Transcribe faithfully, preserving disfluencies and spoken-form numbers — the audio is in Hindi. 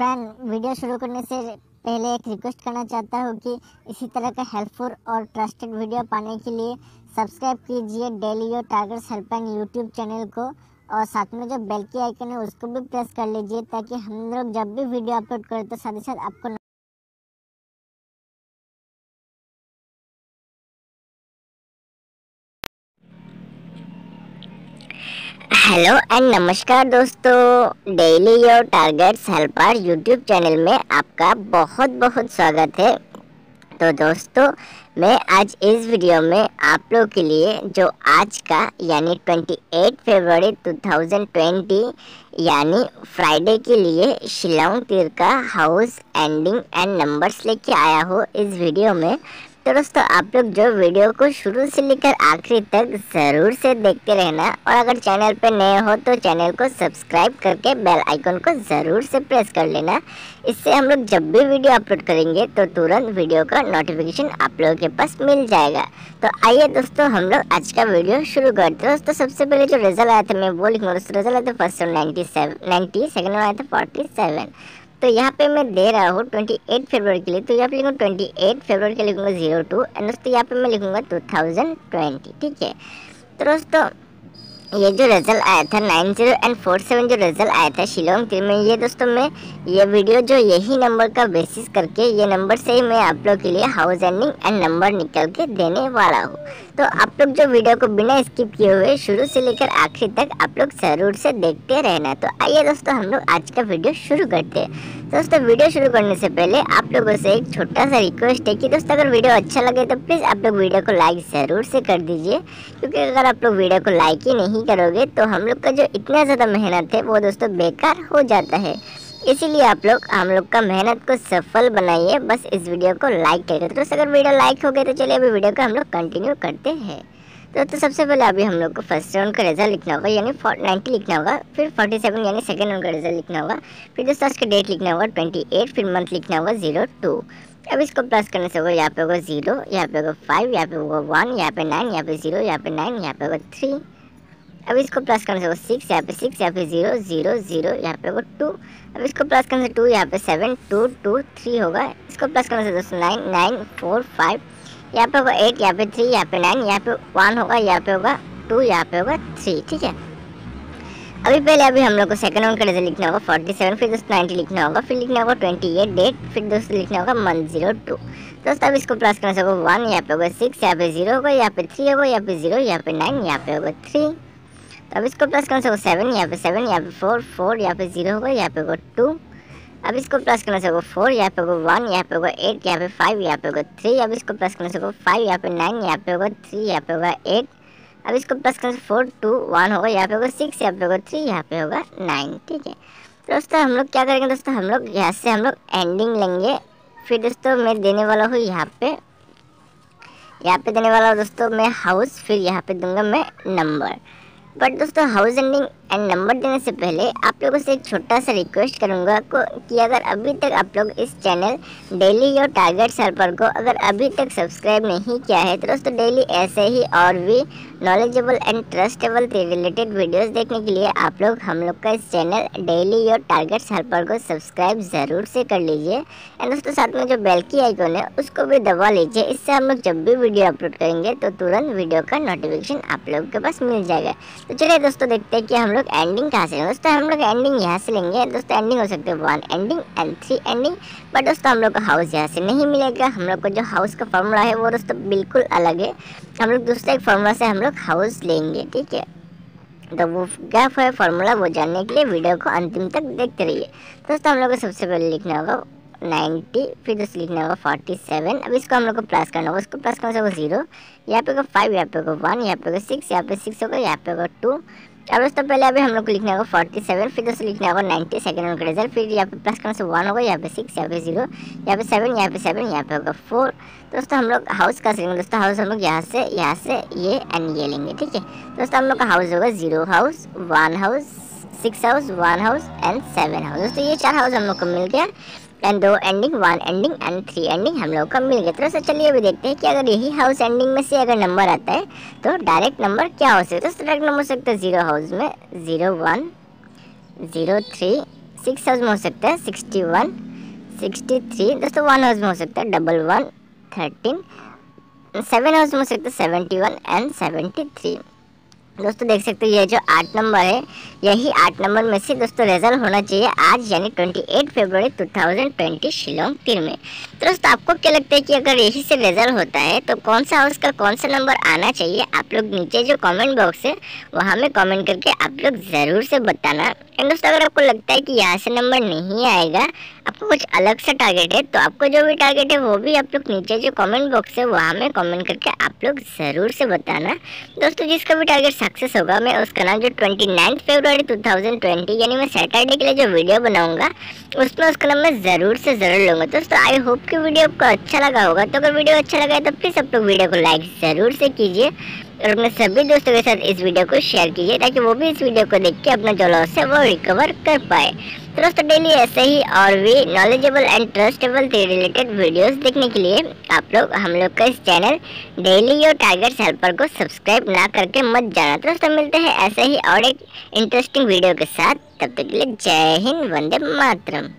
फैन, वीडियो शुरू करने से पहले एक रिक्वेस्ट करना चाहता हूँ कि इसी तरह का हेल्पफुल और ट्रस्टेड वीडियो पाने के लिए सब्सक्राइब कीजिए daily your targets helper YouTube channel को, और साथ में जो बेल की आइकन है उसको भी प्रेस कर लीजिए ताकि हम लोग जब भी वीडियो अपलोड करें तो साथ ही साथ आपको हेलो एंड नमस्कार दोस्तों। Daily your targets helper YouTube channel में आपका बहुत बहुत स्वागत है। तो दोस्तों, मैं आज इस वीडियो में आप लोग के लिए जो आज का यानी अट्ठाईस फरवरी दो हज़ार बीस यानी फ्राइडे के लिए शिलोंग तीर का हाउस एंडिंग एंड नंबर्स लेके आया हूँ इस वीडियो में। तो दोस्तों, आप लोग जो वीडियो को शुरू से लेकर आखिरी तक ज़रूर से देखते रहना, और अगर चैनल पे नए हो तो चैनल को सब्सक्राइब करके बेल आइकन को ज़रूर से प्रेस कर लेना। इससे हम लोग जब भी वीडियो अपलोड करेंगे तो तुरंत वीडियो का नोटिफिकेशन आप लोगों के पास मिल जाएगा। तो आइए दोस्तों, हम लोग आज का वीडियो शुरू करते हैं। दोस्तों, सबसे पहले जो रिजल्ट आया था मैं वो लिखूँगा। दोस्तों, रिजल्ट आया था first round ninety seven ninety, second round आया था फोर्टी सेवन। तो यहाँ पे मैं दे रहा हूँ अट्ठाईस फरवरी के लिए, तो यहाँ पे लिखूँगा अट्ठाईस फरवरी के लिखूँगा ज़ीरो टू, एंड दोस्तों यहाँ पे मैं लिखूँगा दो हज़ार बीस, ठीक है। तो दोस्तों, ये जो रिजल्ट आया था नाइन्टी एंड फोर्टी सेवन जो रिजल्ट आया था शिलोंग तीर में, ये दोस्तों मैं ये वीडियो जो यही नंबर का बेसिस करके ये नंबर से ही मैं आप लोग के लिए हाउस एंडिंग एंड नंबर निकल के देने वाला हूँ। तो आप लोग जो वीडियो को बिना स्किप किए हुए शुरू से लेकर आखिर तक आप लोग ज़रूर से देखते रहना। तो आइए दोस्तों, हम लोग आज का वीडियो शुरू करते हैं। दोस्तों, वीडियो शुरू करने से पहले आप लोगों से एक छोटा सा रिक्वेस्ट है कि दोस्तों, अगर वीडियो अच्छा लगे तो प्लीज़ आप लोग वीडियो को लाइक ज़रूर से कर दीजिए, क्योंकि अगर आप लोग वीडियो को लाइक ही नहीं करोगे तो हम लोग का जो इतना ज़्यादा मेहनत है वो दोस्तों बेकार हो जाता है। इसीलिए आप लोग हम लोग का मेहनत को सफल बनाइए, बस इस वीडियो को लाइक करके। तो दोस्तों, अगर वीडियो लाइक हो गए तो चलिए अभी वीडियो को हम लोग कंटिन्यू करते हैं। तो, तो सबसे पहले अभी हम लोग को फर्स्ट राउंड का रिजल्ट लिखना होगा यानी नाइन्टी लिखना होगा, फिर फोर्टी सेवन यानी सेकंड राउंड का रिजल्ट लिखना होगा, फिर दोस्तों आज का डेट लिखना होगा ट्वेंटी एट, फिर मंथ लिखना होगा ज़ीरो टू। अब इसको प्लस करने से होगा, यहाँ पे होगा ज़ीरो, यहाँ पे होगा फाइव, यहाँ पे होगा वन, यहाँ पे नाइन, यहाँ पे ज़ीरो, यहाँ पे नाइन, यहाँ पे होगा थ्री। अब इसको प्लस करने से होगा सिक्स, यहाँ पे सिक्स, यहाँ पे ज़ीरो ज़ीरो ज़ीरो, यहाँ पे होगा टू। अब इसको प्लस करने से टू, यहाँ पे सेवन, टू टू थ्री होगा। इसको प्लस करने से दोस्तों नाइन, नाइन फोर फाइव, यहाँ पे होगा एट, यहाँ पे थ्री, यहाँ पे नाइन, यहाँ पे वन होगा, यहाँ पे होगा टू, यहाँ पे होगा थ्री, ठीक है। अभी पहले अभी हम लोग को सेकंड राउंड का रिजल्ट लिखना होगा फोर्टी सेवन, फिर दोस्तों नाइन्टी लिखना होगा, फिर लिखना होगा ट्वेंटी एट डेट, फिर दोस्तों लिखना होगा मंथ ज़ीरो टू। दोस्तों, अब इसको प्लस करना होगा वन, यहाँ पे होगा सिक्स, यहाँ पे ज़ीरो होगा, यहाँ पे थ्री होगा, यहाँ पे ज़ीरो, यहाँ पे नाइन, यहाँ पे होगा थ्री। अब इसको प्लस करना होगा सेवन, यहाँ पे सेवन, यहाँ पे फोर फोर, यहाँ पे ज़ीरो होगा, यहाँ पे होगा टू। अब इसको प्लस करना होगा फोर, यहाँ पे होगा वन, यहाँ पे होगा एट, यहाँ पे फाइव, यहाँ पे होगा थ्री। अब इसको प्लस करना होगा फाइव, यहाँ पे नाइन, यहाँ पे होगा थ्री, यहाँ पे होगा एट। अब इसको प्लस करना फोर, टू वन होगा, यहाँ पे होगा सिक्स, यहाँ पे होगा थ्री, यहाँ पे होगा नाइन, ठीक है। दोस्तों, हम लोग क्या करेंगे दोस्तों, हम लोग यहाँ से हम लोग एंडिंग लेंगे। फिर दोस्तों मैं देने वाला हूँ यहाँ पे यहाँ पे देने वाला हूँ दोस्तों मैं हाउस, फिर यहाँ पे दूंगा मैं नंबर। बट दोस्तों, हाउस एंडिंग एंड नंबर देने से पहले आप लोगों से एक छोटा सा रिक्वेस्ट करूंगा कि अगर अभी तक आप लोग इस channel daily your targets helper को अगर अभी तक सब्सक्राइब नहीं किया है तो दोस्तों डेली ऐसे ही और भी नॉलेजेबल एंड ट्रस्टेबल से रिलेटेड वीडियोस देखने के लिए आप लोग हम लोग का इस channel daily your targets helper को सब्सक्राइब ज़रूर से कर लीजिए। एंड दोस्तों, साथ में जो बेल की आइकॉन है उसको भी दबा लीजिए। इससे हम लोग जब भी वीडियो अपलोड करेंगे तो तुरंत वीडियो का नोटिफिकेशन आप लोगों के पास मिल जाएगा। तो चलिए दोस्तों, देखते हैं कि हम लोग एंडिंग कहाँ से लेंगे। दोस्तों, हम लोग एंडिंग यहाँ से लेंगे। दोस्तों, एंडिंग हो सकते हैं one ending and three ending, but दोस्तों हम लोग को हाउस यहाँ से नहीं मिलेगा। हम लोग को जो हाउस का फॉर्मूला है वो दोस्तों बिल्कुल अलग है। हम लोग दूसरे एक फॉर्मूला से हम लोग हाउस लेंगे, ठीक है। तो वो क्या है फॉर्मूला, वो जानने के लिए वीडियो को अंतिम तक देखते रहिए। दोस्तों, हम लोग को सबसे पहले लिखना होगा नाइन्टी, फिर दोस्तों लिखना होगा फोर्टी सेवन। अब इसको हम लोग को प्लस करना होगा। उसको प्लस करना होगा ज़ीरो, यहाँ पे होगा फाइव, यहाँ पे होगा वन, यहाँ पे होगा सिक्स, यहाँ पे सिक्स होगा, यहाँ पे होगा टू। अब दोस्तों पहले अभी हम लोग को लिखना होगा फोर्टी सेवन, फिर दोस्तों लिखना होगा नाइन्टी सेकंड राउंड का रिजल्ट, फिर यहाँ पे प्लस करना से वन होगा, यहाँ पे सिक्स, यहाँ पे ज़ीरो, यहाँ पे सेवन, यहाँ पे सेवन, यहाँ पे होगा फोर। दोस्तों, हम लोग हाउस का लेंगे। दोस्तों, हाउस हम लोग यहाँ से यहाँ से ये एंड ये लेंगे, ठीक है। दोस्तों, हम लोग का हाउस होगा zero house, one house, six house, one house and seven house. दोस्तों, ये चार हाउस हम लोग को मिल गया, एंड दो ending, one ending and three ending हम लोग का मिल गया। तो दोस्तों चलिए अभी देखते हैं कि अगर यही हाउस एंडिंग में से अगर नंबर आता है तो डायरेक्ट नंबर क्या हो सकता है। दोस्तों, डायरेक्ट नंबर हो सकता है ज़ीरो हाउस में zero one, zero three, six house में हो सकता है सिक्सटी वन, सिक्सटी थ्री दोस्तों, वन हाउस में हो सकता है double one, thirteen, seven house में हो सकता है seventy one and seventy three. दोस्तों देख सकते हो ये जो आठ नंबर है यही आठ नंबर में से दोस्तों रिजल्ट होना चाहिए आज यानी अट्ठाईस फरवरी दो हज़ार बीस शिलोंग तीर में। तो दोस्तों आपको क्या लगता है कि अगर यही से रिजल्ट होता है तो कौन सा हाउस का कौन सा नंबर आना चाहिए? आप लोग नीचे जो कमेंट बॉक्स है वहाँ में कमेंट करके आप लोग ज़रूर से बताना। एंड दोस्तों अगर आपको लगता है कि यहाँ से नंबर नहीं आएगा, आपको कुछ अलग सा टारगेट है, तो आपको जो भी टारगेट है वो भी आप लोग नीचे जो कमेंट बॉक्स है वहाँ में कमेंट करके आप लोग ज़रूर से बताना। दोस्तों जिसका भी टारगेट सक्सेस होगा मैं उसका नाम जो उनतीस फरवरी दो हज़ार बीस यानी मैं सैटरडे के लिए जो वीडियो बनाऊंगा उसमें उसका नाम मैं ज़रूर से ज़रूर लूँगा। दोस्तों आई होप कि वीडियो आपको अच्छा लगा होगा, तो अगर वीडियो अच्छा लगा है तो प्लीज़ आप लोग वीडियो को लाइक ज़रूर से कीजिए और अपने सभी दोस्तों के साथ इस वीडियो को शेयर कीजिए ताकि वो भी इस वीडियो को देख के अपना जो लॉस है वो रिकवर कर पाए। तो दोस्तों डेली ऐसे ही और भी नॉलेजेबल एंड ट्रस्टेबल से रिलेटेड वीडियोस देखने के लिए आप लोग हम लोग का इस channel daily your targets helper को सब्सक्राइब ना करके मत जाना। तो दोस्तों मिलते हैं ऐसे ही और एक इंटरेस्टिंग वीडियो के साथ, तब तक के लिए जय हिंद, वंदे मातरम।